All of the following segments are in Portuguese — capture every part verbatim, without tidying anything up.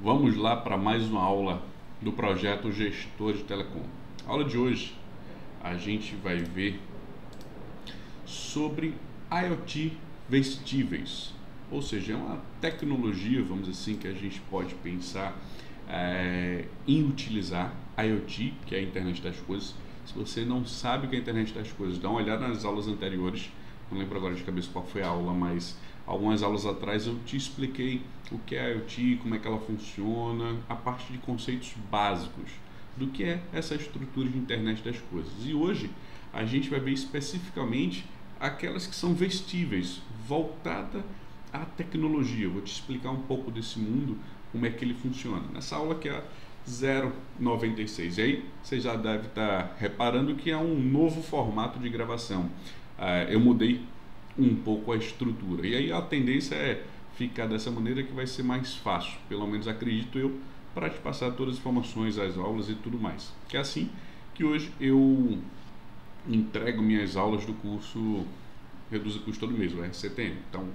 Vamos lá para mais uma aula do projeto Gestor de Telecom. A aula de hoje a gente vai ver sobre IoT vestíveis, ou seja, é uma tecnologia, vamos assim, que a gente pode pensar é, em utilizar IoT, que é a internet das coisas. Se você não sabe o que é a internet das coisas, dá uma olhada nas aulas anteriores. Não lembro agora de cabeça qual foi a aula, mas algumas aulas atrás eu te expliquei o que é IoT, como é que ela funciona, a parte de conceitos básicos do que é essa estrutura de internet das coisas. E hoje a gente vai ver especificamente aquelas que são vestíveis, voltada à tecnologia. Eu vou te explicar um pouco desse mundo, como é que ele funciona, nessa aula que é zero noventa e seis. E aí você já deve estar reparando que é um novo formato de gravação. Uh, eu mudei um pouco a estrutura, e aí a tendência é ficar dessa maneira, que vai ser mais fácil, pelo menos acredito eu, para te passar todas as informações, as aulas e tudo mais. Que é assim que hoje eu entrego minhas aulas do curso Reduza Custos Todo Mês, o R C T M. Então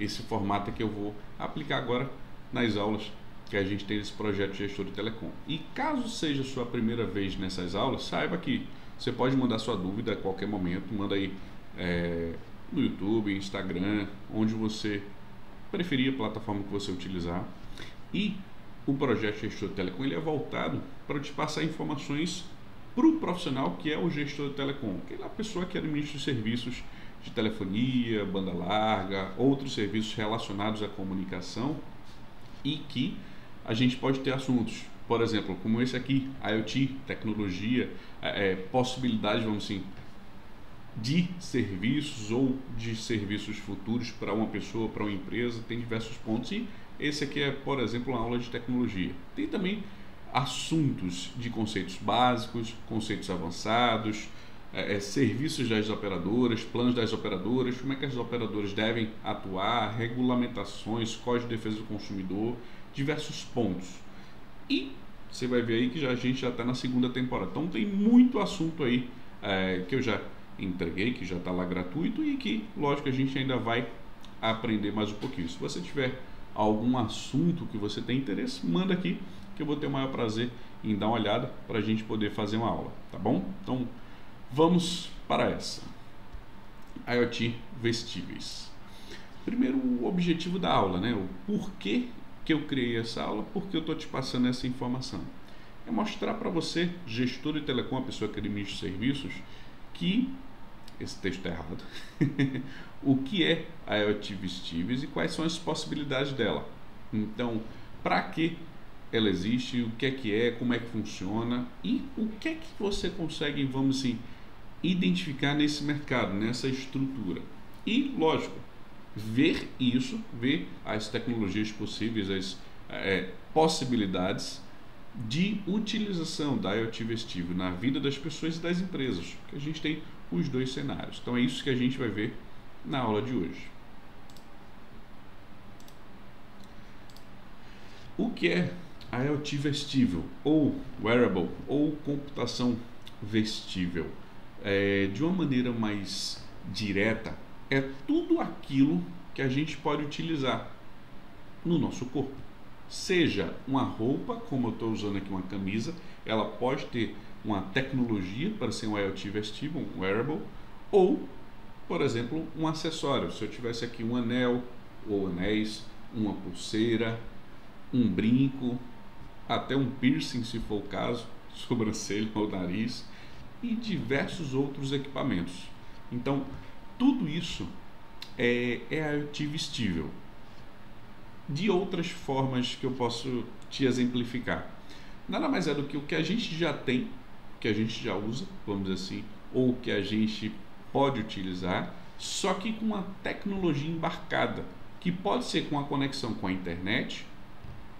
esse formato é que eu vou aplicar agora nas aulas que a gente tem desse projeto de Gestor de Telecom. E caso seja sua primeira vez nessas aulas, saiba que você pode mandar sua dúvida a qualquer momento, manda aí É, no YouTube, Instagram, onde você preferir, a plataforma que você utilizar. E o projeto Gestor de Telecom, ele é voltado para te passar informações para o profissional que é o gestor de telecom, aquela pessoa que administra os serviços de telefonia, banda larga, outros serviços relacionados à comunicação, e que a gente pode ter assuntos, por exemplo, como esse aqui, IoT, tecnologia, é, possibilidade, vamos assim, de serviços ou de serviços futuros para uma pessoa, para uma empresa. Tem diversos pontos, e esse aqui é, por exemplo, uma aula de tecnologia. Tem também assuntos de conceitos básicos, conceitos avançados, é, é, serviços das operadoras, planos das operadoras, como é que as operadoras devem atuar, regulamentações, código de defesa do consumidor, diversos pontos. E você vai ver aí que já, a gente já está na segunda temporada, então tem muito assunto aí é, que eu já entreguei, que já está lá gratuito, e que, lógico, a gente ainda vai aprender mais um pouquinho. Se você tiver algum assunto que você tem interesse, manda aqui, que eu vou ter o maior prazer em dar uma olhada para a gente poder fazer uma aula, tá bom? Então, vamos para essa. IoT vestíveis. Primeiro, o objetivo da aula, né? O porquê que eu criei essa aula, porque eu estou te passando essa informação. É mostrar para você, gestor de telecom, a pessoa que administra os serviços, que esse texto está errado. O que é a IoT vestíveis e quais são as possibilidades dela. Então, para que ela existe, o que é que é, como é que funciona, e o que é que você consegue, vamos assim, identificar nesse mercado, nessa estrutura. E, lógico, ver isso, ver as tecnologias possíveis, as é, possibilidades de utilização da IoT vestível na vida das pessoas e das empresas, que a gente tem os dois cenários. Então é isso que a gente vai ver na aula de hoje. O que é a IoT vestível, ou wearable, ou computação vestível? É, de uma maneira mais direta, é tudo aquilo que a gente pode utilizar no nosso corpo. Seja uma roupa, como eu estou usando aqui uma camisa, ela pode ter uma tecnologia para ser um IoT vestível, um wearable, ou, por exemplo, um acessório. Se eu tivesse aqui um anel ou anéis, uma pulseira, um brinco, até um piercing, se for o caso, sobrancelha ou nariz, e diversos outros equipamentos. Então, tudo isso é, é IoT vestível. De outras formas que eu posso te exemplificar, nada mais é do que o que a gente já tem, que a gente já usa, vamos dizer assim, ou que a gente pode utilizar, só que com uma tecnologia embarcada, que pode ser com a conexão com a internet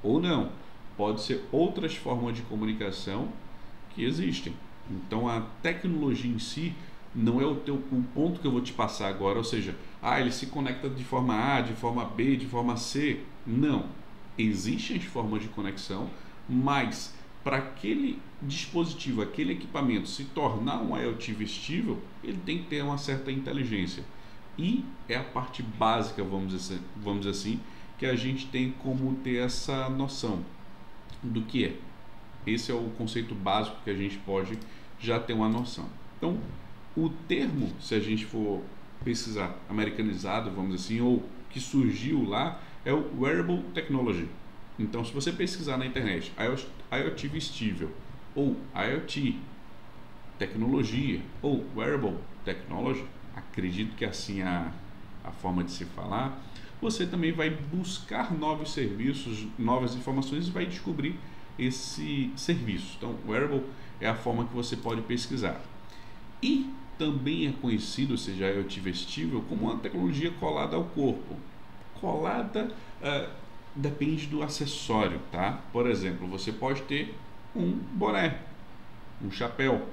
ou não, pode ser outras formas de comunicação que existem. Então a tecnologia em si não é o teu o ponto que eu vou te passar agora, ou seja, ah, ele se conecta de forma A, de forma B, de forma C. Não. Existem as formas de conexão, mas para aquele dispositivo, aquele equipamento se tornar um IoT vestível, ele tem que ter uma certa inteligência. E é a parte básica, vamos dizer, vamos dizer assim, que a gente tem como ter essa noção. do que é. Esse é o conceito básico que a gente pode já ter uma noção. Então, o termo, se a gente for pesquisar, americanizado, vamos dizer assim, ou que surgiu lá, é o Wearable Technology. Então, se você pesquisar na internet IoT Vestível ou IoT Tecnologia ou Wearable Technology, acredito que assim a, a forma de se falar, você também vai buscar novos serviços, novas informações e vai descobrir esse serviço. Então, Wearable é a forma que você pode pesquisar. E também é conhecido, ou seja, IoT Vestível, como uma tecnologia colada ao corpo. Colada uh, depende do acessório, tá? Por exemplo, você pode ter um boné, um chapéu.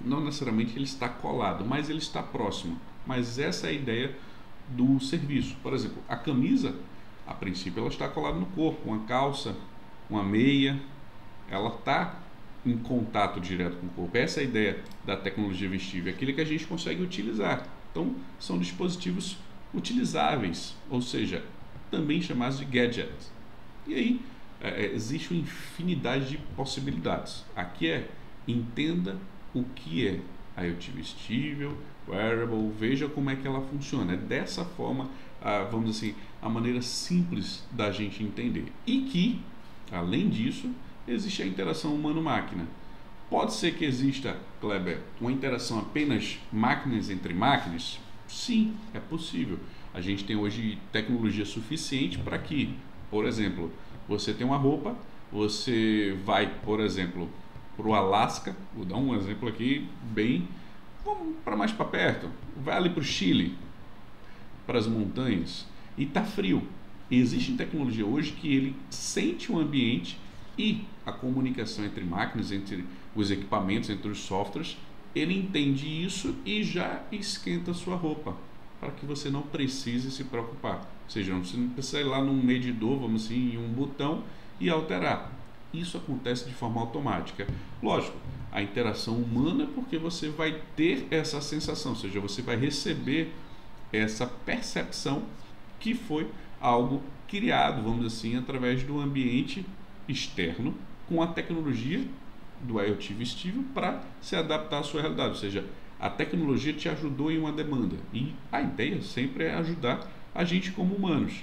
Não necessariamente ele está colado, mas ele está próximo. Mas essa é a ideia do serviço. Por exemplo, a camisa, a princípio ela está colada no corpo, uma calça, uma meia, ela está em contato direto com o corpo. Essa é a ideia da tecnologia vestível, aquilo que a gente consegue utilizar. Então, são dispositivos utilizáveis, ou seja, também chamados de gadgets. E aí, é, existe uma infinidade de possibilidades. Aqui é, entenda o que é IoT vestível, wearable, veja como é que ela funciona. É dessa forma, a, vamos dizer assim, a maneira simples da gente entender. E que, além disso, existe a interação humano-máquina. Pode ser que exista, Kleber, uma interação apenas máquinas entre máquinas? Sim, é possível. A gente tem hoje tecnologia suficiente para que, por exemplo, você tem uma roupa, você vai, por exemplo, para o Alasca, vou dar um exemplo aqui bem, vamos para mais para perto, vai ali para o Chile, para as montanhas, e está frio. Existe tecnologia hoje que ele sente o ambiente e a comunicação entre máquinas, entre os equipamentos, entre os softwares, ele entende isso e já esquenta a sua roupa, para que você não precise se preocupar. Ou seja, você não precisa ir lá num medidor, vamos assim, em um botão e alterar. Isso acontece de forma automática. Lógico, a interação humana é porque você vai ter essa sensação, ou seja, você vai receber essa percepção que foi algo criado, vamos dizer assim, através do ambiente externo com a tecnologia do IoT vestível para se adaptar à sua realidade, ou seja, a tecnologia te ajudou em uma demanda e a ideia sempre é ajudar a gente como humanos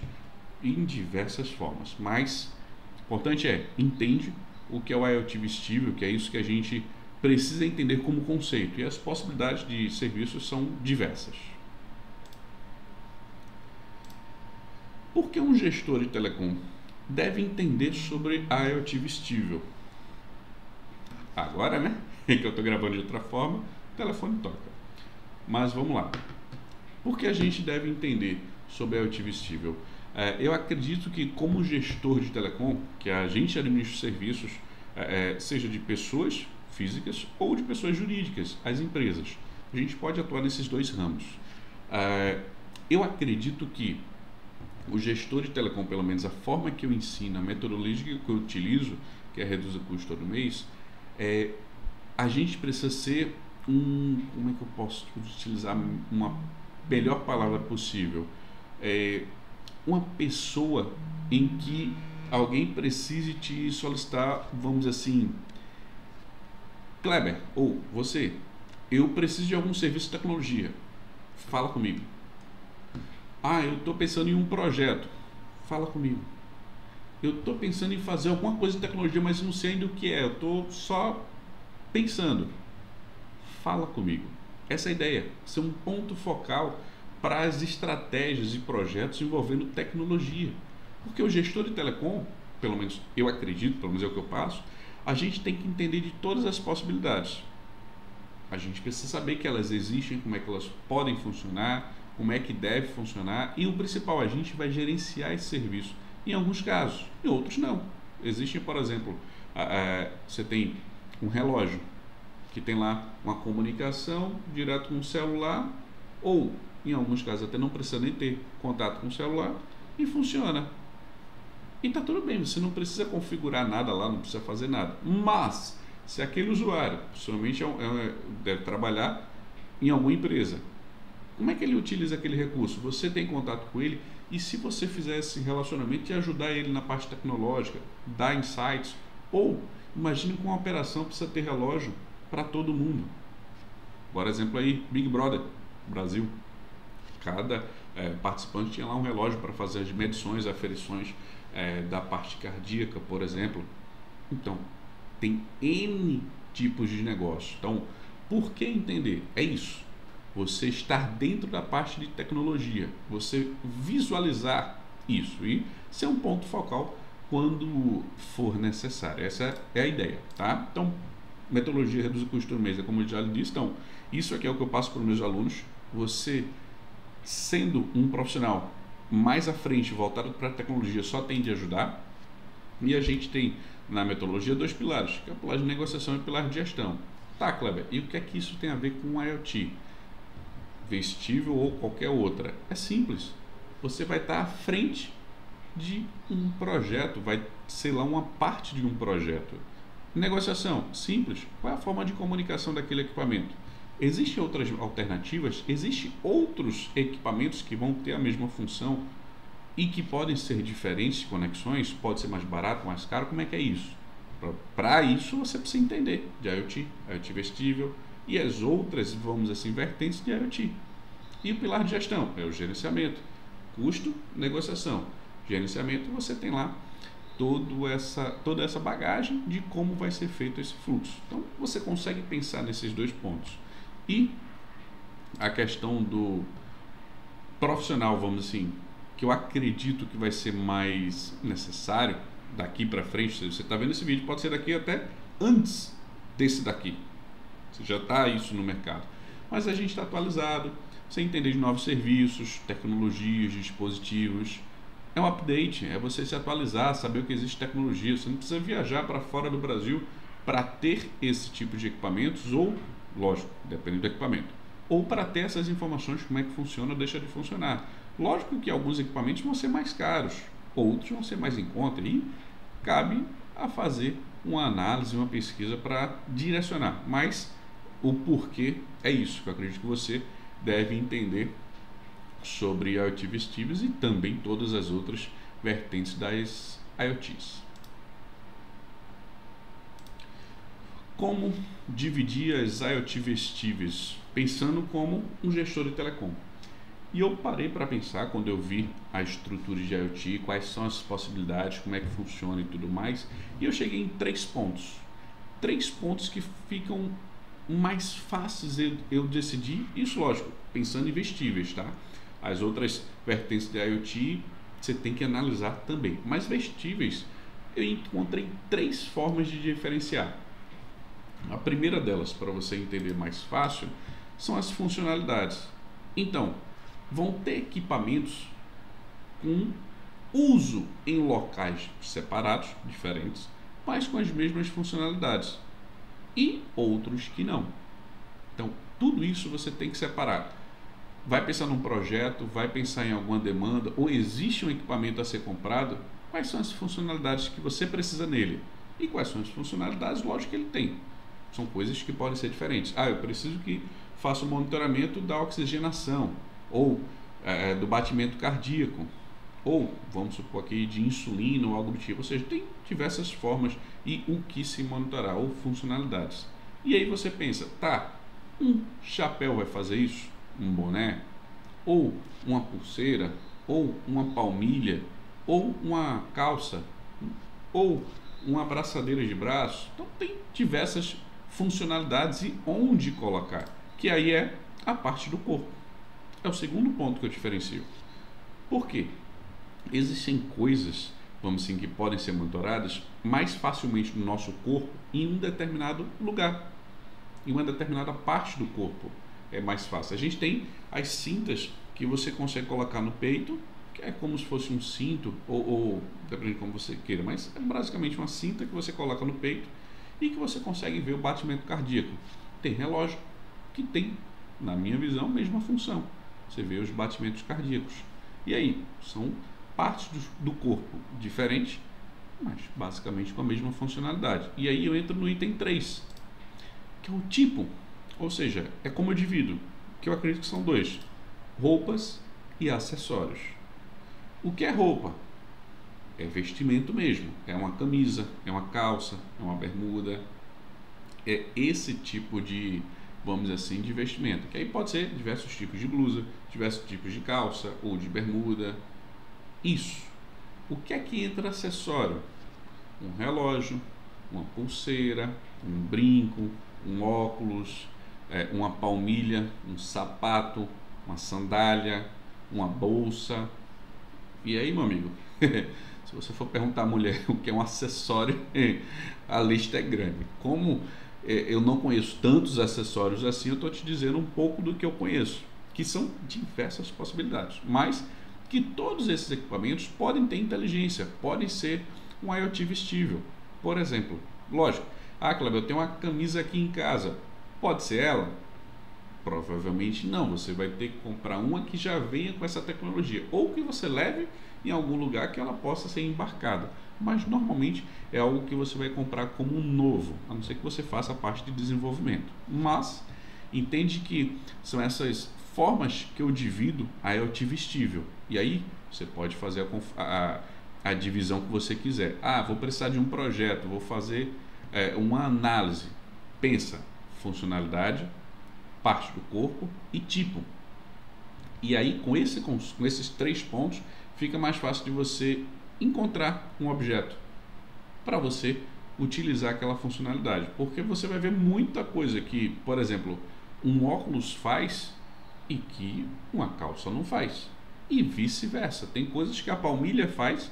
em diversas formas, mas o importante é, entende o que é o IoT vestível, que é isso que a gente precisa entender como conceito, e as possibilidades de serviços são diversas. Por que um gestor de telecom deve entender sobre a IoT vestível? Agora, né? Que eu estou gravando de outra forma, o telefone toca. Mas vamos lá. Por que a gente deve entender sobre a IoT vestível? É, eu acredito que como gestor de telecom, que a gente administra os serviços, é, seja de pessoas físicas ou de pessoas jurídicas, as empresas, a gente pode atuar nesses dois ramos. É, eu acredito que o gestor de telecom, pelo menos a forma que eu ensino, a metodologia que eu utilizo, que é a Reduza Custos Todo Mês, é, a gente precisa ser um... Como é que eu posso utilizar uma melhor palavra possível? É, uma pessoa em que alguém precise te solicitar, vamos dizer assim, Kleber, ou você, eu preciso de algum serviço de tecnologia, fala comigo. Ah, eu estou pensando em um projeto, fala comigo. Eu estou pensando em fazer alguma coisa de tecnologia, mas não sei ainda o que é, eu estou só pensando, fala comigo. Essa é a ideia, ser um ponto focal para as estratégias e projetos envolvendo tecnologia. Porque o gestor de telecom, pelo menos eu acredito, pelo menos é o que eu passo, a gente tem que entender de todas as possibilidades. A gente precisa saber que elas existem, como é que elas podem funcionar, como é que deve funcionar, e o principal, a gente vai gerenciar esse serviço, em alguns casos, em outros não. Existe, por exemplo, a, a, você tem um relógio, que tem lá uma comunicação direto com o celular, ou, em alguns casos, até não precisa nem ter contato com o celular, e funciona. E está tudo bem, você não precisa configurar nada lá, não precisa fazer nada. Mas, se aquele usuário, principalmente, é, é, deve trabalhar em alguma empresa, como é que ele utiliza aquele recurso? Você tem contato com ele E se você fizer esse relacionamento e ajudar ele na parte tecnológica, dar insights, ou imagine que uma operação precisa ter relógio para todo mundo. Por exemplo aí, Big Brother, Brasil. Cada é, participante tinha lá um relógio para fazer as medições, aferições é, da parte cardíaca, por exemplo. Então, tem N tipos de negócio. Então, por que entender? É isso. Você estar dentro da parte de tecnologia, você visualizar isso e ser um ponto focal quando for necessário. Essa é a ideia, tá? Então, metodologia reduzir custos todo mês, é como eu já lhe disse. Então, isso aqui é o que eu passo para os meus alunos. Você, sendo um profissional mais à frente, voltado para a tecnologia, só tem de ajudar. E a gente tem na metodologia dois pilares, que é o pilar de negociação e o pilar de gestão. Tá, Kleber, e o que é que isso tem a ver com o IoT? Vestível ou qualquer outra? É simples, você vai estar à frente de um projeto, vai ser lá uma parte de um projeto. Negociação, simples, qual é a forma de comunicação daquele equipamento? Existem outras alternativas? Existem outros equipamentos que vão ter a mesma função e que podem ser diferentes conexões? Pode ser mais barato, mais caro? Como é que é isso? Para isso você precisa entender de IoT, IoT Vestível e as outras, vamos assim, vertentes de IoT. E o pilar de gestão é o gerenciamento, custo, negociação. Gerenciamento, você tem lá toda essa, toda essa bagagem de como vai ser feito esse fluxo. Então você consegue pensar nesses dois pontos. E a questão do profissional, vamos assim, que eu acredito que vai ser mais necessário daqui para frente. Se você está vendo esse vídeo, pode ser daqui até antes desse daqui. Você já está isso no mercado. Mas a gente está atualizado, você entender de novos serviços, tecnologias, dispositivos. É um update, é você se atualizar, saber o que existe tecnologia. Você não precisa viajar para fora do Brasil para ter esse tipo de equipamentos ou, lógico, dependendo do equipamento, ou para ter essas informações, como é que funciona ou deixa de funcionar. Lógico que alguns equipamentos vão ser mais caros, outros vão ser mais em conta, e cabe a fazer uma análise, uma pesquisa para direcionar. Mas o porquê é isso, que eu acredito que você deve entender sobre IoT Vestível e também todas as outras vertentes das IoTs. Como dividir as IoT Vestíveis? Pensando como um gestor de telecom. E eu parei para pensar quando eu vi a estrutura de IoT, quais são as possibilidades, como é que funciona e tudo mais. E eu cheguei em três pontos. Três pontos que ficam mais fáceis eu, eu decidir. Isso, lógico, pensando em vestíveis, tá? As outras vertentes de IoT você tem que analisar também. Mas vestíveis, eu encontrei três formas de diferenciar. A primeira delas, para você entender mais fácil, são as funcionalidades. Então, vão ter equipamentos com uso em locais separados, diferentes, mas com as mesmas funcionalidades, e outros que não. Então, tudo isso você tem que separar. Vai pensar num projeto, vai pensar em alguma demanda, ou existe um equipamento a ser comprado, quais são as funcionalidades que você precisa nele? E quais são as funcionalidades, lógico, que ele tem. São coisas que podem ser diferentes. Ah, eu preciso que faça o monitoramento da oxigenação, ou é, do batimento cardíaco, ou, vamos supor aqui, de insulina ou algo do tipo. Ou seja, tem diversas formas e o que se monitorar, ou funcionalidades. E aí você pensa, tá, um chapéu vai fazer isso? Um boné? Ou uma pulseira? Ou uma palmilha? Ou uma calça? Ou uma abraçadeira de braço? Então tem diversas funcionalidades e onde colocar, que aí é a parte do corpo. É o segundo ponto que eu diferencio. Por quê? Existem coisas, vamos assim, que podem ser monitoradas mais facilmente no nosso corpo em um determinado lugar, em uma determinada parte do corpo. É mais fácil. A gente tem as cintas que você consegue colocar no peito, que é como se fosse um cinto, ou, ou dependendo de como você queira, mas é basicamente uma cinta que você coloca no peito e que você consegue ver o batimento cardíaco. Tem relógio que tem, na minha visão, a mesma função. Você vê os batimentos cardíacos. E aí, são partes do, do corpo diferentes, mas basicamente com a mesma funcionalidade. E aí eu entro no item três, que é o tipo. Ou seja, é como eu divido, que eu acredito que são dois: roupas e acessórios. O que é roupa? É vestimento mesmo, é uma camisa, é uma calça, é uma bermuda, é esse tipo de, vamos dizer assim, de vestimento, que aí pode ser diversos tipos de blusa, diversos tipos de calça ou de bermuda. Isso. O que é que entra acessório? Um relógio, uma pulseira, um brinco, um óculos, é, uma palmilha, um sapato, uma sandália, uma bolsa. E aí, meu amigo, se você for perguntar à mulher o que é um acessório, a lista é grande. Como eu não conheço tantos acessórios assim, eu estou te dizendo um pouco do que eu conheço, que são diversas possibilidades, mas que todos esses equipamentos podem ter inteligência, podem ser um IoT vestível. Por exemplo, lógico, ah, Cleber, eu tenho uma camisa aqui em casa, pode ser ela? Provavelmente não, você vai ter que comprar uma que já venha com essa tecnologia, ou que você leve em algum lugar que ela possa ser embarcada, mas normalmente é algo que você vai comprar como novo, a não ser que você faça a parte de desenvolvimento. Mas entende que são essas formas que eu divido a IoT vestível, e aí você pode fazer a, a, a divisão que você quiser. Ah, vou precisar de um projeto, vou fazer é, uma análise. Pensa, funcionalidade, parte do corpo e tipo. E aí com, esse, com esses três pontos fica mais fácil de você encontrar um objeto para você utilizar aquela funcionalidade, porque você vai ver muita coisa que, por exemplo, um óculos faz e que uma calça não faz, e vice-versa. Tem coisas que a palmilha faz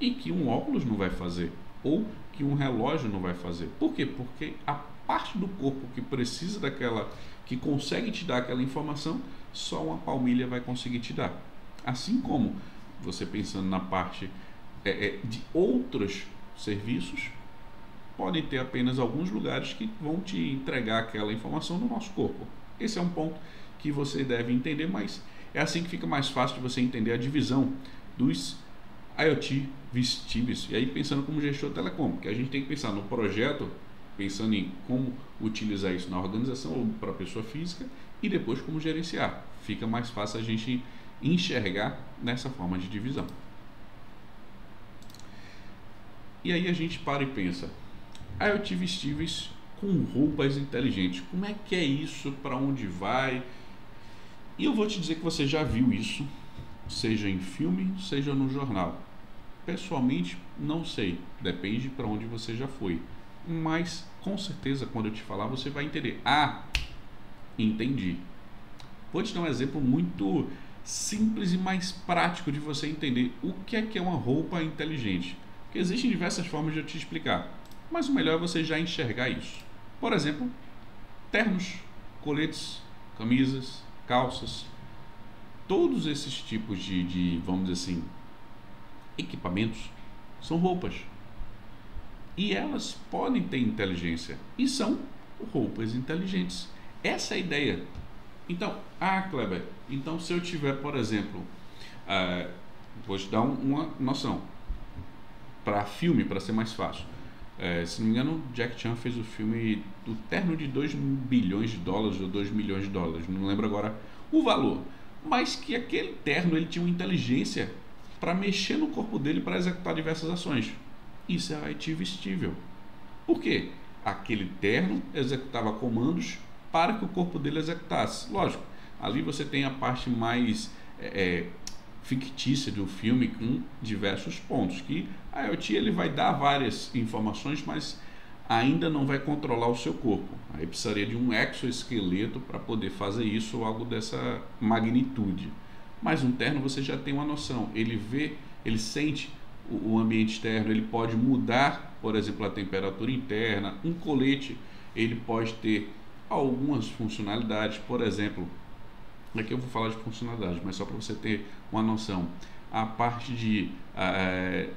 e que um óculos não vai fazer, ou que um relógio não vai fazer. Por quê? Porque a parte do corpo que precisa daquela, que consegue te dar aquela informação, só uma palmilha vai conseguir te dar. Assim como você pensando na parte é, de outros serviços, podem ter apenas alguns lugares que vão te entregar aquela informação no nosso corpo. Esse é um ponto que você deve entender, mas é assim que fica mais fácil de você entender a divisão dos IoT vestíveis. E aí pensando como gestor telecom, porque a gente tem que pensar no projeto, pensando em como utilizar isso na organização ou para a pessoa física, e depois como gerenciar. Fica mais fácil a gente enxergar nessa forma de divisão. E aí a gente para e pensa, IoT vestíveis com roupas inteligentes, como é que é isso, para onde vai? E eu vou te dizer que você já viu isso, seja em filme, seja no jornal. Pessoalmente, não sei, depende para onde você já foi. Mas com certeza quando eu te falar você vai entender. Ah, entendi. Vou te dar um exemplo muito simples e mais prático de você entender o que é que é uma roupa inteligente, porque existem diversas formas de eu te explicar, mas o melhor é você já enxergar isso. Por exemplo, ternos, coletes, camisas, calças, todos esses tipos de, de vamos dizer assim, equipamentos são roupas. E elas podem ter inteligência, e são roupas inteligentes. Essa é a ideia. Então, ah, Kleber, então se eu tiver, por exemplo, uh, vou te dar um, uma noção, para filme, para ser mais fácil. Uh, se não me engano, Jack Chan fez o filme do terno de dois bilhões de dólares ou dois milhões de dólares, não lembro agora o valor. Mas que aquele terno ele tinha uma inteligência para mexer no corpo dele para executar diversas ações. Isso é IoT vestível. Por quê? Aquele terno executava comandos para que o corpo dele executasse. Lógico, ali você tem a parte mais é, fictícia do filme com diversos pontos, que a IoT ele vai dar várias informações, mas ainda não vai controlar o seu corpo. Aí precisaria de um exoesqueleto para poder fazer isso ou algo dessa magnitude. Mas um terno você já tem uma noção, ele vê, ele sente o ambiente externo, ele pode mudar, por exemplo, a temperatura interna. Um colete, ele pode ter algumas funcionalidades, por exemplo, aqui eu vou falar de funcionalidades, mas só para você ter uma noção, a parte de uh,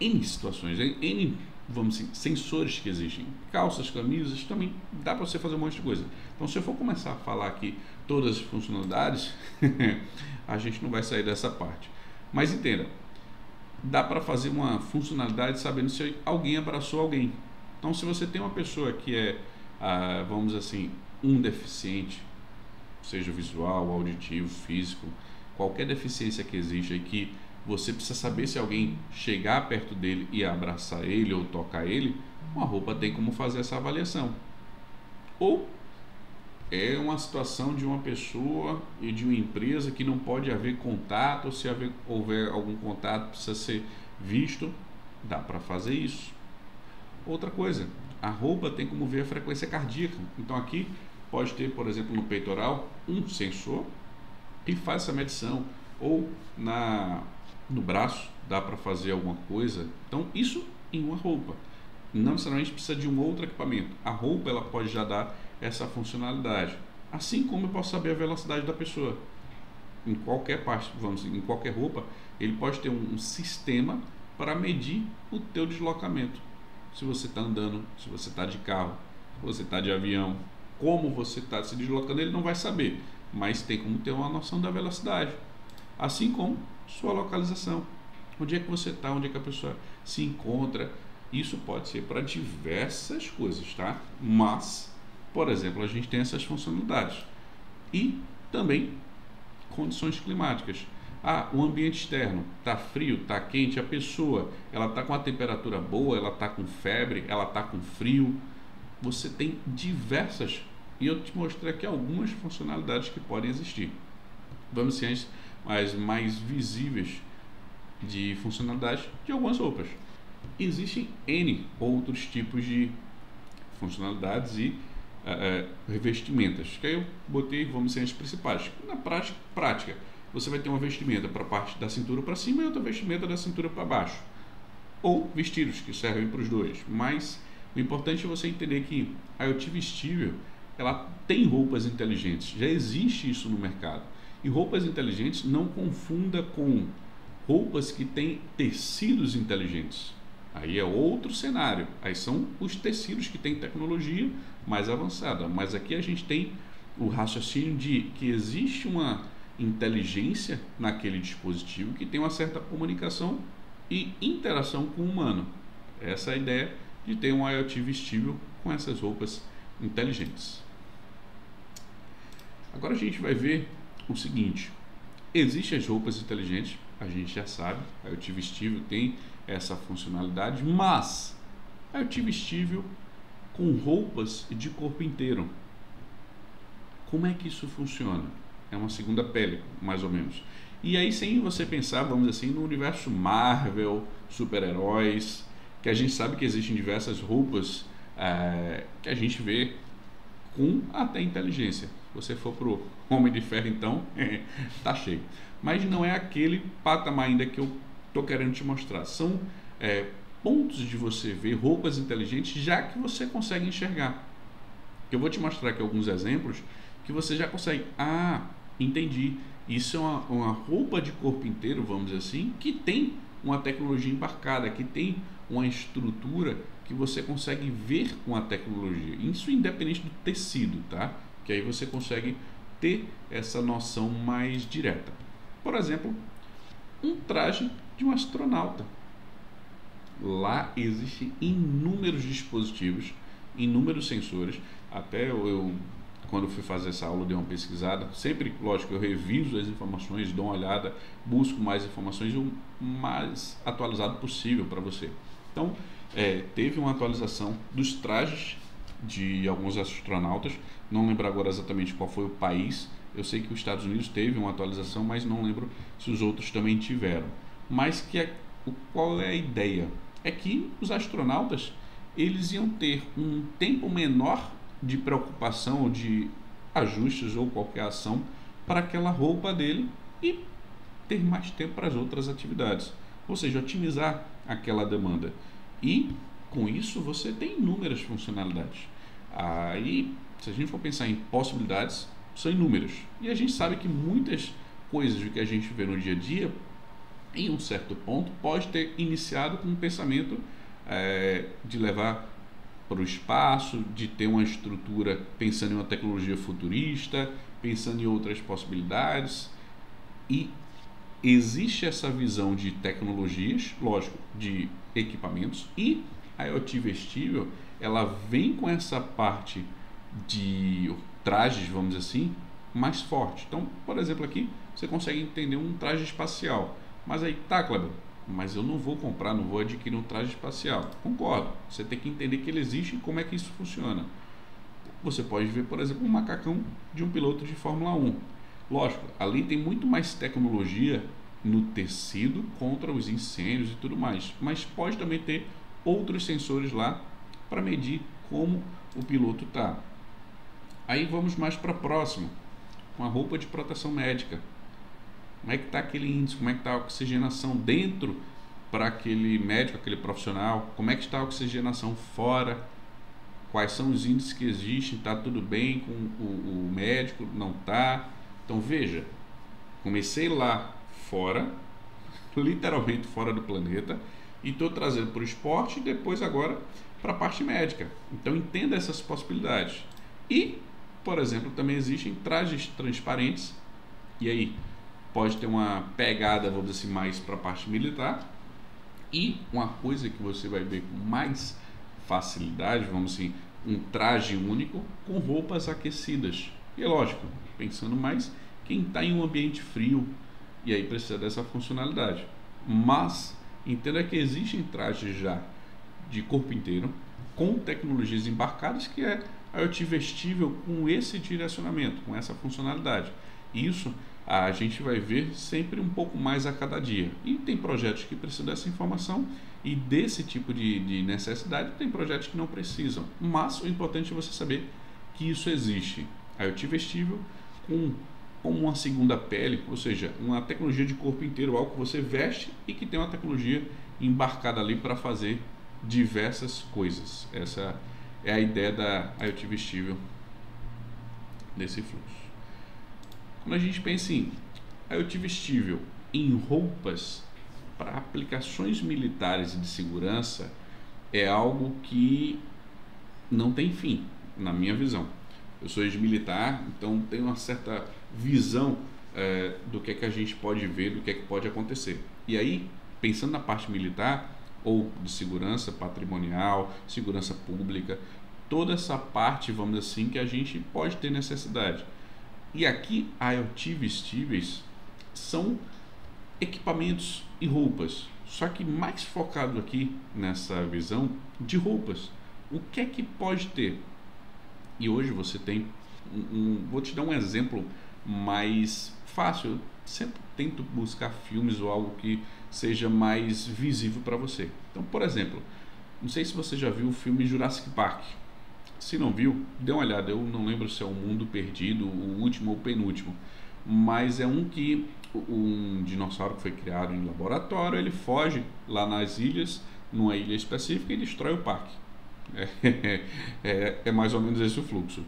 N situações, N, vamos dizer, sensores que existem, calças, camisas, também dá para você fazer um monte de coisa. Então se eu for começar a falar aqui todas as funcionalidades, a gente não vai sair dessa parte, mas entenda, dá para fazer uma funcionalidade sabendo se alguém abraçou alguém. Então se você tem uma pessoa que é, ah, vamos assim, um deficiente, seja visual, auditivo, físico, qualquer deficiência que existe aqui, você precisa saber se alguém chegar perto dele e abraçar ele ou tocar ele, uma roupa tem como fazer essa avaliação. Ou é uma situação de uma pessoa e de uma empresa que não pode haver contato, ou se haver, houver algum contato precisa ser visto, dá para fazer isso. Outra coisa, a roupa tem como ver a frequência cardíaca. Então aqui pode ter, por exemplo, no peitoral um sensor que faz essa medição, ou na, no braço dá para fazer alguma coisa. Então isso em uma roupa. Não necessariamente precisa de um outro equipamento. A roupa ela pode já dar essa funcionalidade. Assim como eu posso saber a velocidade da pessoa. Em qualquer parte, vamos dizer, em qualquer roupa, ele pode ter um, um sistema para medir o teu deslocamento. Se você está andando, se você está de carro, se você está de avião, como você está se deslocando, ele não vai saber. Mas tem como ter uma noção da velocidade. Assim como sua localização. Onde é que você está, onde é que a pessoa se encontra. Isso pode ser para diversas coisas, tá? Mas, por exemplo, a gente tem essas funcionalidades. E também condições climáticas. Ah, o ambiente externo está frio, está quente, a pessoa ela está com a temperatura boa, ela está com febre, ela está com frio. Você tem diversas, e eu te mostrei aqui algumas funcionalidades que podem existir. Vamos ser as mais visíveis de funcionalidades de algumas roupas. Existem N outros tipos de funcionalidades e uh, uh, revestimentas, que aí eu botei, vamos ser as principais. Na prática, prática, você vai ter uma vestimenta para a parte da cintura para cima e outra vestimenta da cintura para baixo. Ou vestidos, que servem para os dois. Mas o importante é você entender que a IoT Vestível, ela tem roupas inteligentes. Já existe isso no mercado. E roupas inteligentes não confunda com roupas que têm tecidos inteligentes. Aí é outro cenário. Aí são os tecidos que têm tecnologia mais avançada. Mas aqui a gente tem o raciocínio de que existe uma inteligência naquele dispositivo que tem uma certa comunicação e interação com o humano. Essa é a ideia de ter um IoT vestível com essas roupas inteligentes. Agora a gente vai ver o seguinte. Existem as roupas inteligentes, a gente já sabe, a IoT vestível tem essa funcionalidade, mas a IoT vestível com roupas de corpo inteiro. Como é que isso funciona? É uma segunda pele, mais ou menos. E aí, sem você pensar, vamos dizer assim, no universo Marvel, super-heróis, que a gente sabe que existem diversas roupas é, que a gente vê com até inteligência. Se você for para o Homem de Ferro, então, tá cheio. Mas não é aquele patamar ainda que eu tô querendo te mostrar. São é, pontos de você ver roupas inteligentes já que você consegue enxergar. Eu vou te mostrar aqui alguns exemplos que você já consegue. Ah, entendi. Isso é uma, uma roupa de corpo inteiro, vamos dizer assim, que tem uma tecnologia embarcada, que tem uma estrutura que você consegue ver com a tecnologia. Isso independente do tecido, tá? Que aí você consegue ter essa noção mais direta. Por exemplo, um traje de um astronauta. Lá existem inúmeros dispositivos, inúmeros sensores. Até eu, quando fui fazer essa aula, dei uma pesquisada. Sempre, lógico, eu reviso as informações, dou uma olhada, busco mais informações o mais atualizado possível para você. Então, é, teve uma atualização dos trajes de alguns astronautas. Não lembro agora exatamente qual foi o país. Eu sei que os Estados Unidos teve uma atualização, mas não lembro se os outros também tiveram. Mas que é, qual é a ideia? É que os astronautas, eles iam ter um tempo menor de preocupação, de ajustes ou qualquer ação para aquela roupa dele e ter mais tempo para as outras atividades. Ou seja, otimizar aquela demanda. E com isso você tem inúmeras funcionalidades. Aí, se a gente for pensar em possibilidades, são inúmeras. E a gente sabe que muitas coisas que a gente vê no dia a dia, em um certo ponto, pode ter iniciado com um pensamento é, de levar para o espaço, de ter uma estrutura pensando em uma tecnologia futurista, pensando em outras possibilidades. E existe essa visão de tecnologias, lógico, de equipamentos, e a IoT Vestível, ela vem com essa parte de trajes, vamos dizer assim, mais forte. Então, por exemplo, aqui você consegue entender um traje espacial. Mas aí, tá, Kleber, mas eu não vou comprar, não vou adquirir um traje espacial. Concordo, você tem que entender que ele existe e como é que isso funciona. Você pode ver, por exemplo, um macacão de um piloto de Fórmula um. Lógico, ali tem muito mais tecnologia no tecido contra os incêndios e tudo mais, mas pode também ter outros sensores lá para medir como o piloto tá. Aí vamos mais para próximo, com a roupa de proteção médica. Como é que tá aquele índice, como é que tá a oxigenação dentro para aquele médico, aquele profissional, como é que está a oxigenação fora, quais são os índices que existem, tá tudo bem com o, o médico, não tá. Então veja, comecei lá fora, literalmente fora do planeta, e estou trazendo para o esporte e depois agora para a parte médica. Então entenda essas possibilidades. E, por exemplo, também existem trajes transparentes, e aí pode ter uma pegada, vamos dizer assim, mais para a parte militar. E uma coisa que você vai ver com mais facilidade, vamos assim, um traje único com roupas aquecidas. E é lógico, pensando mais quem está em um ambiente frio, e aí precisa dessa funcionalidade. Mas entenda que existem trajes já de corpo inteiro com tecnologias embarcadas, que é a IoT Vestível, com esse direcionamento, com essa funcionalidade. Isso a gente vai ver sempre um pouco mais a cada dia. E tem projetos que precisam dessa informação e desse tipo de, de necessidade, tem projetos que não precisam. Mas o importante é você saber que isso existe. A IoT Vestível com como uma segunda pele, ou seja, uma tecnologia de corpo inteiro, algo que você veste e que tem uma tecnologia embarcada ali para fazer diversas coisas. Essa é a ideia da IoT Vestível, desse fluxo. Quando a gente pensa em IoT Vestível em roupas para aplicações militares e de segurança, é algo que não tem fim, na minha visão. Eu sou ex-militar, então tenho uma certa visão é, do que é que a gente pode ver, do que é que pode acontecer. E aí, pensando na parte militar ou de segurança patrimonial, segurança pública, toda essa parte, vamos dizer assim, que a gente pode ter necessidade. E aqui, a IoT Vestíveis são equipamentos e roupas, só que mais focado aqui nessa visão de roupas. O que é que pode ter? E hoje você tem um, um, vou te dar um exemplo mais fácil. Eu sempre tento buscar filmes ou algo que seja mais visível para você. Então, por exemplo, não sei se você já viu o filme Jurassic Park. Se não viu, dê uma olhada. Eu não lembro se é O Mundo Perdido, o último ou o penúltimo, mas é um que um dinossauro que foi criado em laboratório, ele foge lá nas ilhas, numa ilha específica, e destrói o parque. É, é, é mais ou menos esse o fluxo.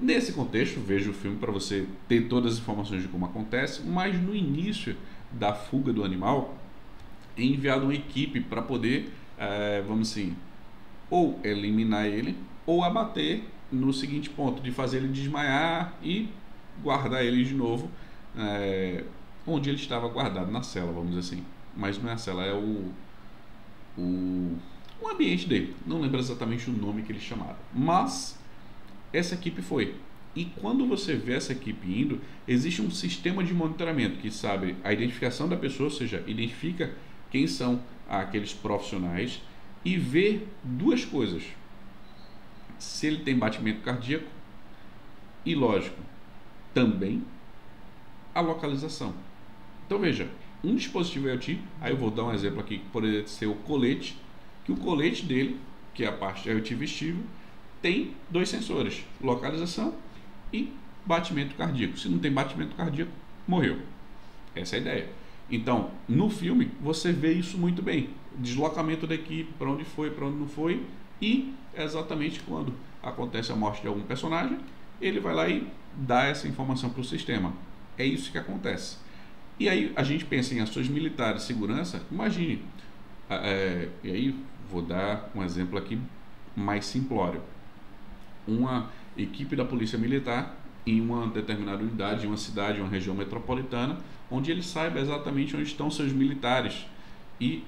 Nesse contexto, veja o filme para você ter todas as informações de como acontece, mas no início da fuga do animal é enviado uma equipe para poder, é, vamos assim, ou eliminar ele ou abater no seguinte ponto, de fazer ele desmaiar e guardar ele de novo é, onde ele estava guardado, na cela, vamos dizer assim. Mas não é a cela, é o... o o ambiente dele, não lembro exatamente o nome que eles chamaram, mas essa equipe foi. E quando você vê essa equipe indo, existe um sistema de monitoramento que sabe a identificação da pessoa, ou seja, identifica quem são aqueles profissionais e vê duas coisas: se ele tem batimento cardíaco e, lógico, também a localização. Então veja, um dispositivo IoT, aí eu vou dar um exemplo aqui, que poderia ser o colete, que o colete dele, que é a parte IoT Vestível, tem dois sensores, localização e batimento cardíaco. Se não tem batimento cardíaco, morreu. Essa é a ideia. Então, no filme, você vê isso muito bem. Deslocamento da equipe, para onde foi, para onde não foi, e exatamente quando acontece a morte de algum personagem, ele vai lá e dá essa informação para o sistema. É isso que acontece. E aí, a gente pensa em ações militares, segurança, imagine... É, e aí vou dar um exemplo aqui mais simplório. Uma equipe da polícia militar em uma determinada unidade, em uma cidade, em uma região metropolitana, onde ele saiba exatamente onde estão seus militares. E,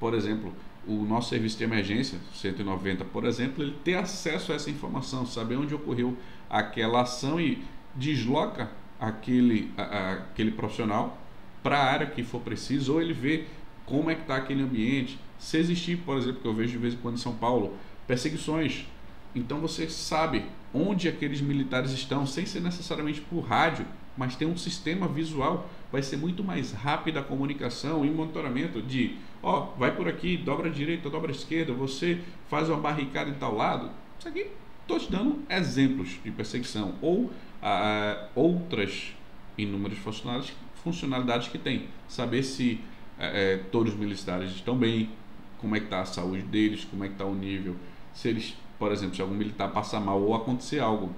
por exemplo, o nosso serviço de emergência cento e noventa, por exemplo, ele ter acesso a essa informação, saber onde ocorreu aquela ação e desloca aquele, a, a, aquele profissional para a área que for preciso, ou ele vê como é que está aquele ambiente. Se existir, por exemplo, que eu vejo de vez em quando em São Paulo, perseguições, então você sabe onde aqueles militares estão, sem ser necessariamente por rádio, mas tem um sistema visual, vai ser muito mais rápida a comunicação e monitoramento de, ó, vai por aqui, dobra a direita, dobra a esquerda, você faz uma barricada em tal lado. Isso aqui, estou te dando exemplos de perseguição, ou ah, outras inúmeras funcionalidades, funcionalidades que tem. Saber se eh, todos os militares estão bem, como é que está a saúde deles, como é que está o nível, se eles, por exemplo, se algum militar passar mal ou acontecer algo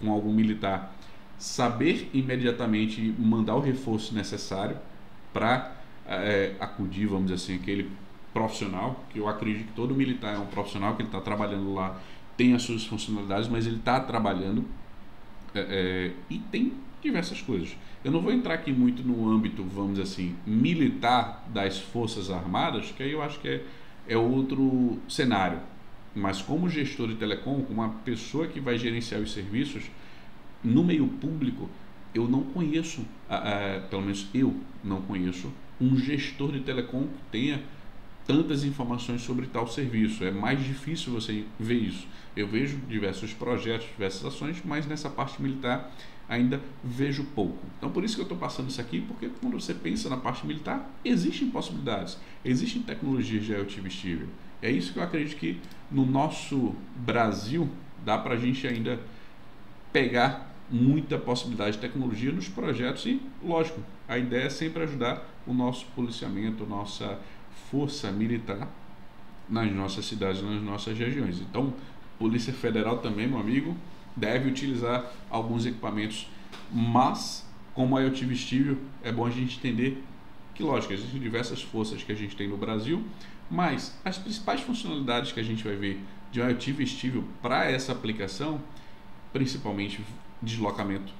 com algum militar, saber imediatamente mandar o reforço necessário para é, acudir, vamos dizer assim, aquele profissional, que eu acredito que todo militar é um profissional, que ele está trabalhando lá, tem as suas funcionalidades, mas ele está trabalhando é, é, e tem diversas coisas. Eu não vou entrar aqui muito no âmbito, vamos dizer assim, militar das Forças Armadas, que aí eu acho que é, é outro cenário, mas como gestor de telecom, como uma pessoa que vai gerenciar os serviços no meio público, eu não conheço, uh, pelo menos eu não conheço, um gestor de telecom que tenha tantas informações sobre tal serviço. É mais difícil você ver isso. Eu vejo diversos projetos, diversas ações, mas nessa parte militar ainda vejo pouco. Então, por isso que eu estou passando isso aqui, porque quando você pensa na parte militar, existem possibilidades, existem tecnologias de IoT vestível. É isso que eu acredito que no nosso Brasil dá para a gente ainda pegar muita possibilidade de tecnologia nos projetos e, lógico, a ideia é sempre ajudar o nosso policiamento, nossa força militar nas nossas cidades, nas nossas regiões. Então, Polícia Federal também, meu amigo, deve utilizar alguns equipamentos, mas como IoT vestível é bom a gente entender que, lógico, existem diversas forças que a gente tem no Brasil, mas as principais funcionalidades que a gente vai ver de IoT vestível para essa aplicação, principalmente deslocamento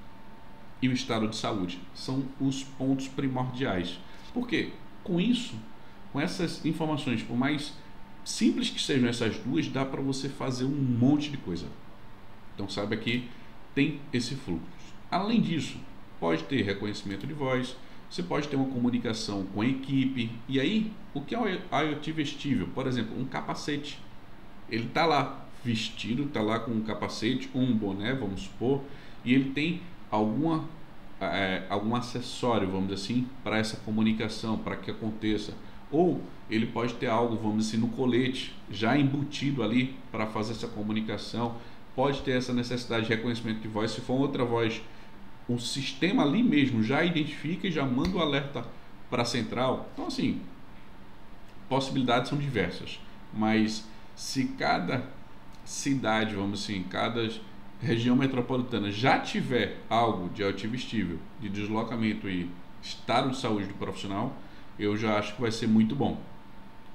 e o estado de saúde, são os pontos primordiais. Porque com isso, com essas informações, por mais simples que sejam essas duas, dá para você fazer um monte de coisa. Então saiba que tem esse fluxo. Além disso, pode ter reconhecimento de voz, você pode ter uma comunicação com a equipe. E aí, o que é o IoT vestível? Por exemplo, um capacete. Ele está lá vestido, está lá com um capacete, com um boné, vamos supor, e ele tem alguma, é, algum acessório, vamos dizer assim, para essa comunicação, para que aconteça. Ou ele pode ter algo, vamos dizer assim, no colete, já embutido ali para fazer essa comunicação. Pode ter essa necessidade de reconhecimento de voz. Se for outra voz, o sistema ali mesmo já identifica e já manda o alerta para a central. Então, assim, possibilidades são diversas, mas se cada cidade, vamos assim, cada região metropolitana já tiver algo de IoT vestível, de deslocamento e estado de saúde do profissional, eu já acho que vai ser muito bom,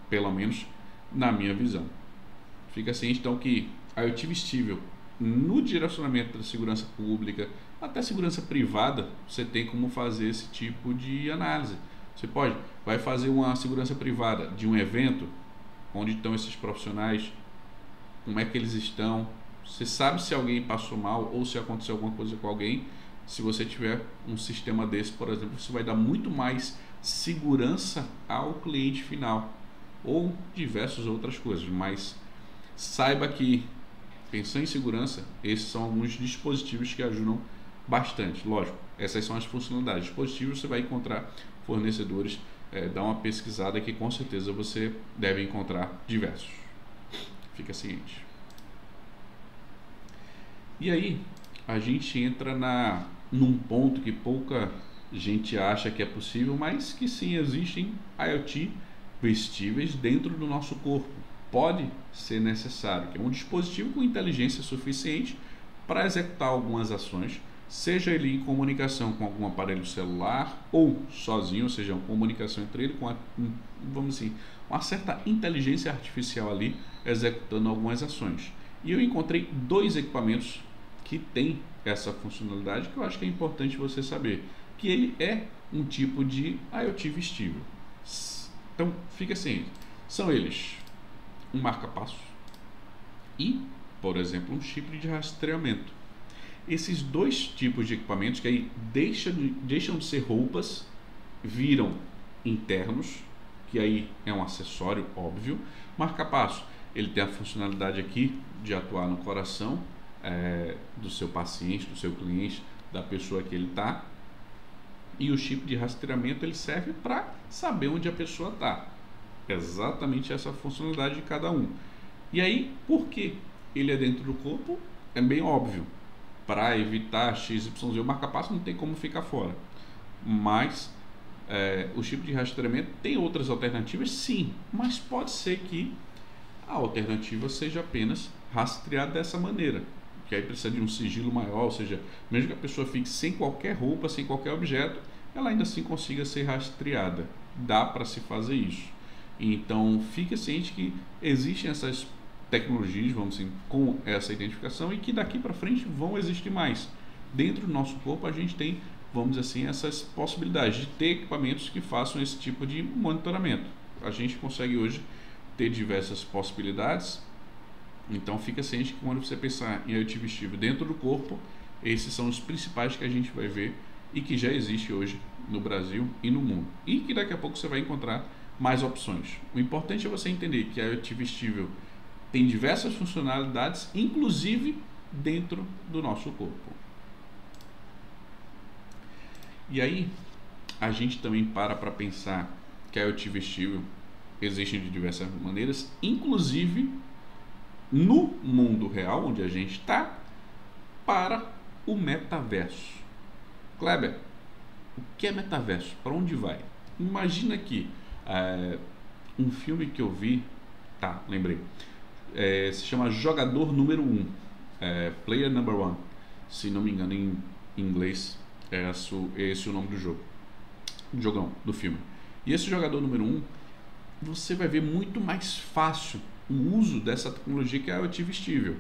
pelo menos na minha visão. Fica assim então que IoT vestível no direcionamento da segurança pública até segurança privada, você tem como fazer esse tipo de análise. Você pode, vai fazer uma segurança privada de um evento, onde estão esses profissionais, como é que eles estão, você sabe se alguém passou mal ou se aconteceu alguma coisa com alguém. Se você tiver um sistema desse, por exemplo, você vai dar muito mais segurança ao cliente final, ou diversas outras coisas. Mas saiba que, pensando em segurança, esses são alguns dispositivos que ajudam bastante. Lógico, essas são as funcionalidades. Dispositivos você vai encontrar fornecedores, é, dá uma pesquisada que com certeza você deve encontrar diversos. Fica a seguinte. E aí a gente entra na, num ponto que pouca gente acha que é possível, mas que sim, existem IoT vestíveis dentro do nosso corpo. Pode ser necessário, que é um dispositivo com inteligência suficiente para executar algumas ações, seja ele em comunicação com algum aparelho celular ou sozinho, ou seja, uma comunicação entre ele com a, vamos assim, uma certa inteligência artificial ali executando algumas ações. E eu encontrei dois equipamentos que tem essa funcionalidade, que eu acho que é importante você saber que ele é um tipo de IoT vestível. Então fica assim, são eles um marca-passo e, por exemplo, um chip de rastreamento. Esses dois tipos de equipamentos que aí deixam, deixam de ser roupas, viram internos, que aí é um acessório óbvio. Marca-passo, ele tem a funcionalidade aqui de atuar no coração é, do seu paciente, do seu cliente, da pessoa que ele está. E o chip de rastreamento ele serve para saber onde a pessoa está. Exatamente essa funcionalidade de cada um. E aí, por que ele é dentro do corpo? É bem óbvio. Para evitar X Y Z, o marca-passo não tem como ficar fora. Mas é, o chip de rastreamento tem outras alternativas, sim. Mas pode ser que a alternativa seja apenas rastrear dessa maneira. Que aí precisa de um sigilo maior, ou seja, mesmo que a pessoa fique sem qualquer roupa, sem qualquer objeto, ela ainda assim consiga ser rastreada. Dá para se fazer isso. Então, fique ciente que existem essas tecnologias, vamos dizer, com essa identificação e que daqui para frente vão existir mais. Dentro do nosso corpo a gente tem, vamos dizer assim, essas possibilidades de ter equipamentos que façam esse tipo de monitoramento. A gente consegue hoje ter diversas possibilidades, então fica ciente que quando você pensar em IoT Vestível dentro do corpo, esses são os principais que a gente vai ver e que já existe hoje no Brasil e no mundo. E que daqui a pouco você vai encontrar mais opções. O importante é você entender que a IoT Vestível tem diversas funcionalidades, inclusive dentro do nosso corpo. E aí, a gente também para para pensar que a IoT Vestível existe de diversas maneiras, inclusive no mundo real, onde a gente está, para o metaverso. Kleber, o que é metaverso? Para onde vai? Imagina que uh, um filme que eu vi, tá, lembrei, É, se chama Jogador Número um, é, Player Number One, se não me engano em inglês é esse, esse é o nome do jogo, do jogão, do filme. E esse Jogador Número um, você vai ver muito mais fácil o uso dessa tecnologia que é a IoT Vestível.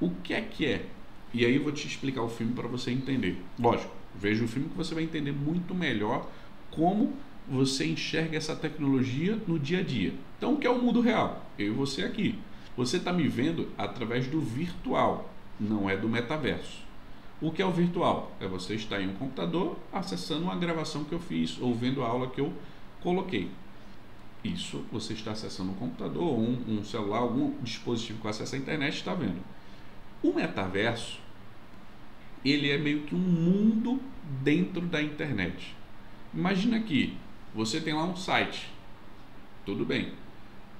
O que é que é? E aí eu vou te explicar o filme para você entender. Lógico, veja o filme que você vai entender muito melhor como você enxerga essa tecnologia no dia a dia. Então, o que é o mundo real? Eu e você aqui. Você está me vendo através do virtual, não é do metaverso. O que é o virtual? É você estar em um computador acessando uma gravação que eu fiz ou vendo a aula que eu coloquei. Isso, você está acessando um computador, um, um celular, algum dispositivo que acessa a internet está vendo. O metaverso, ele é meio que um mundo dentro da internet. Imagina que você tem lá um site, tudo bem.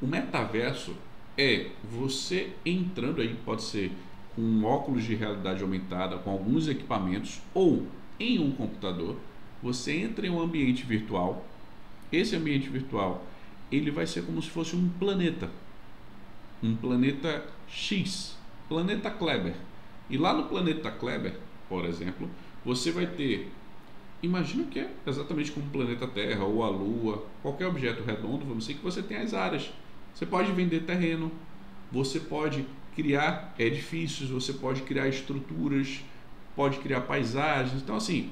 O metaverso é você entrando aí, pode ser com um óculos de realidade aumentada, com alguns equipamentos ou em um computador, você entra em um ambiente virtual. Esse ambiente virtual, ele vai ser como se fosse um planeta, um planeta X, planeta Kleber. E lá no planeta Kleber, por exemplo, você vai ter, imagina que é exatamente como o planeta Terra ou a Lua, qualquer objeto redondo, vamos dizer que você tem as áreas. Você pode vender terreno, você pode criar edifícios, você pode criar estruturas, pode criar paisagens. Então, assim,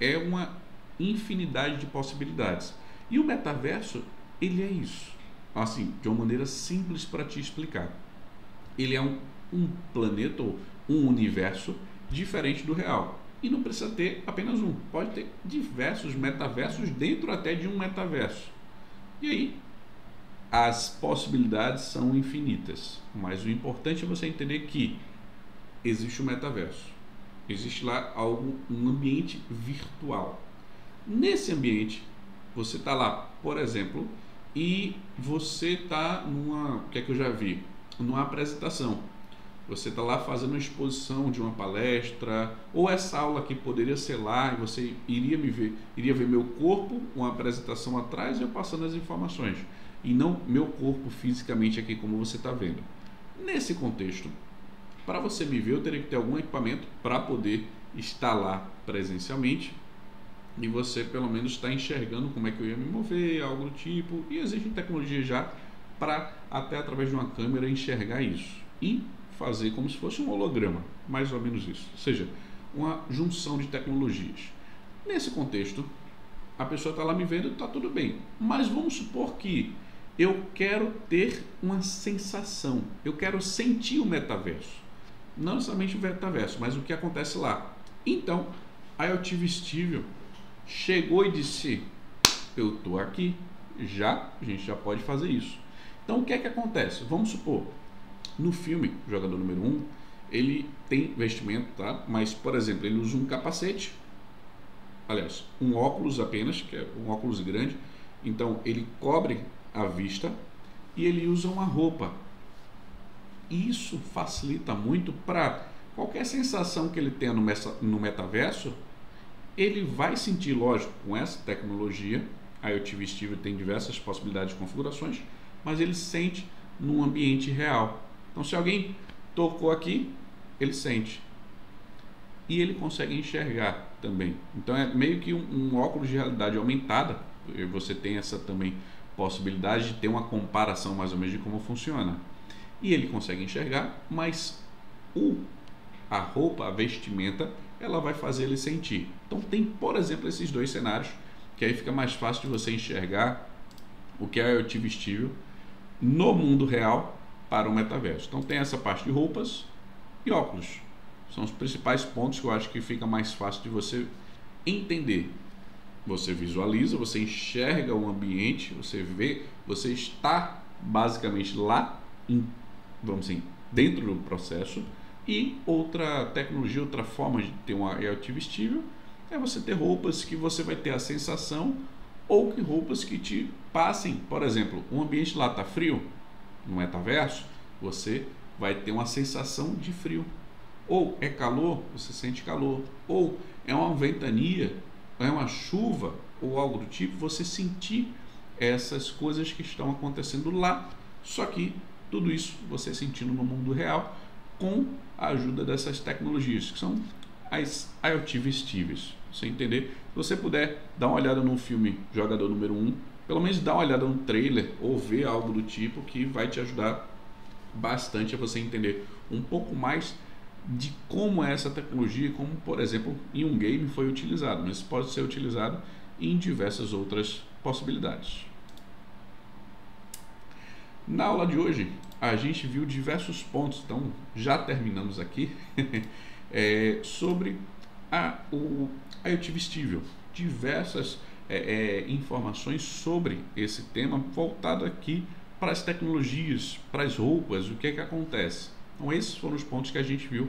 é uma infinidade de possibilidades. E o metaverso, ele é isso. Assim, de uma maneira simples para te explicar. Ele é um, um planeta ou um universo diferente do real. E não precisa ter apenas um. Pode ter diversos metaversos dentro até de um metaverso. E aí, as possibilidades são infinitas, mas o importante é você entender que existe o metaverso, existe lá algo, um ambiente virtual. Nesse ambiente, você está lá, por exemplo, e você está numa, o que é que eu já vi? Numa apresentação. Você está lá fazendo uma exposição de uma palestra, ou essa aula que poderia ser lá, e você iria me ver, iria ver meu corpo, uma apresentação atrás e eu passando as informações. E não meu corpo fisicamente aqui como você está vendo. Nesse contexto, para você me ver, eu teria que ter algum equipamento para poder estar lá presencialmente e você pelo menos está enxergando como é que eu ia me mover, algo do tipo. E existe tecnologia já para até através de uma câmera enxergar isso e fazer como se fosse um holograma, mais ou menos isso. Ou seja, uma junção de tecnologias. Nesse contexto, a pessoa está lá me vendo e está tudo bem. Mas vamos supor que eu quero ter uma sensação, eu quero sentir o metaverso. não necessariamente o metaverso, mas o que acontece lá. Então, a IoT Vestível chegou e disse, eu estou aqui, já, a gente já pode fazer isso. Então, o que é que acontece? Vamos supor, no filme Jogador Número um, ele tem vestimento, tá? Mas, por exemplo, ele usa um capacete, aliás, um óculos apenas, que é um óculos grande, então ele cobre a vista e ele usa uma roupa. Isso facilita muito para qualquer sensação que ele tenha no metaverso, ele vai sentir, lógico, com essa tecnologia, a IoT Vestível tem diversas possibilidades de configurações, mas ele sente num ambiente real. Então, se alguém tocou aqui, ele sente. E ele consegue enxergar também. Então, é meio que um, um óculos de realidade aumentada. E você tem essa também possibilidade de ter uma comparação mais ou menos de como funciona. E ele consegue enxergar, mas o, a roupa, a vestimenta, ela vai fazer ele sentir. Então, tem, por exemplo, esses dois cenários, que aí fica mais fácil de você enxergar o que é o IoT Vestível no mundo real para o metaverso. Então tem essa parte de roupas e óculos. São os principais pontos que eu acho que fica mais fácil de você entender. Você visualiza, você enxerga o ambiente, você vê, você está basicamente lá, em, vamos dizer, dentro do processo. E outra tecnologia, outra forma de ter uma IoT Vestível é você ter roupas que você vai ter a sensação ou que roupas que te passem, por exemplo, um ambiente lá está frio, no metaverso, você vai ter uma sensação de frio. Ou é calor, você sente calor. Ou é uma ventania, é uma chuva ou algo do tipo, você sentir essas coisas que estão acontecendo lá. Só que tudo isso você sentindo no mundo real com a ajuda dessas tecnologias, que são as IoT Vestíveis. Você entender, se você puder dar uma olhada no filme Jogador Número um, pelo menos dá uma olhada no trailer ou ver algo do tipo, que vai te ajudar bastante a você entender um pouco mais de como é essa tecnologia, como, por exemplo, em um game foi utilizado, mas pode ser utilizado em diversas outras possibilidades. Na aula de hoje, a gente viu diversos pontos, então já terminamos aqui, é, sobre a, o IoT Vestível, diversas é, é, informações sobre esse tema voltado aqui para as tecnologias, para as roupas, o que é que acontece. Então esses foram os pontos que a gente viu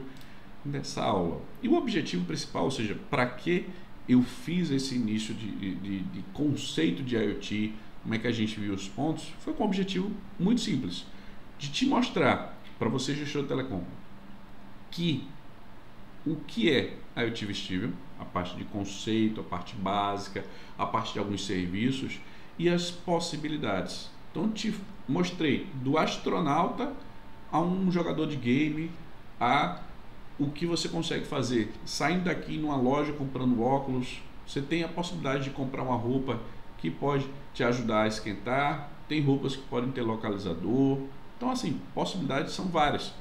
nessa aula. E o objetivo principal, ou seja, para que eu fiz esse início de, de, de conceito de IoT, como é que a gente viu os pontos, foi com um objetivo muito simples, de te mostrar, para você gestor de telecom, que o que é a IoT Vestível, a parte de conceito, a parte básica, a parte de alguns serviços e as possibilidades. Então te mostrei do astronauta a um jogador de game, a o que você consegue fazer saindo daqui numa loja comprando óculos. Você tem a possibilidade de comprar uma roupa que pode te ajudar a esquentar, tem roupas que podem ter localizador. Então assim, possibilidades são várias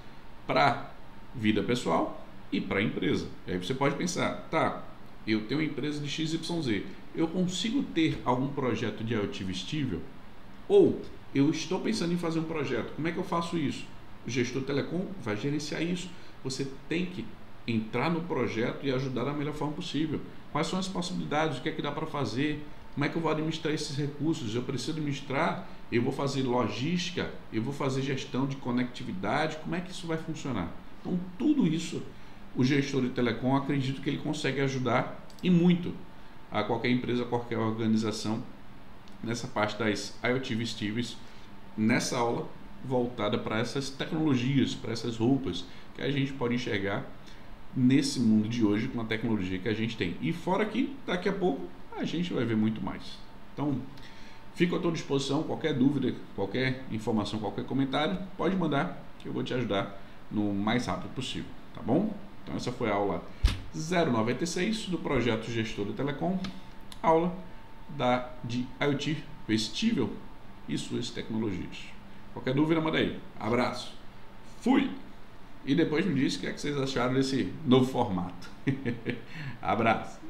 para vida pessoal e para a empresa. Aí você pode pensar, tá, eu tenho uma empresa de X Y Z, eu consigo ter algum projeto de IoT Vestível? Ou eu estou pensando em fazer um projeto, como é que eu faço isso? O gestor telecom vai gerenciar isso. Você tem que entrar no projeto e ajudar da melhor forma possível. Quais são as possibilidades, o que é que dá para fazer, como é que eu vou administrar esses recursos? Eu preciso administrar, eu vou fazer logística, eu vou fazer gestão de conectividade, como é que isso vai funcionar? Então tudo isso o gestor de telecom, acredito que ele consegue ajudar e muito a qualquer empresa, a qualquer organização nessa parte das IoT Vestíveis, nessa aula voltada para essas tecnologias, para essas roupas que a gente pode enxergar nesse mundo de hoje com a tecnologia que a gente tem. E fora que daqui a pouco a gente vai ver muito mais. Então fico à tua disposição, qualquer dúvida, qualquer informação, qualquer comentário, pode mandar que eu vou te ajudar no mais rápido possível, tá bom? Então essa foi a aula zero noventa e seis do projeto Gestor de Telecom, aula da, de IoT Vestível e suas tecnologias. Qualquer dúvida, manda aí. Abraço. Fui! E depois me diz o que é que vocês acharam desse novo formato. Abraço.